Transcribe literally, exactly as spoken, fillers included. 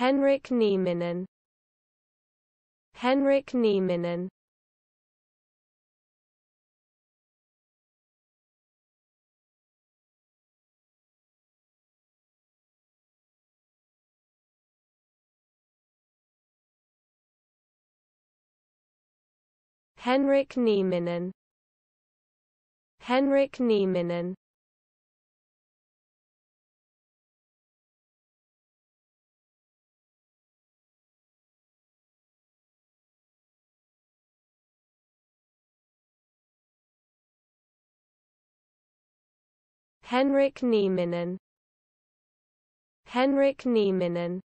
Henric Nieminen. Henric Nieminen. Henric Nieminen. Henric Nieminen. Henric Nieminen. Henric Nieminen.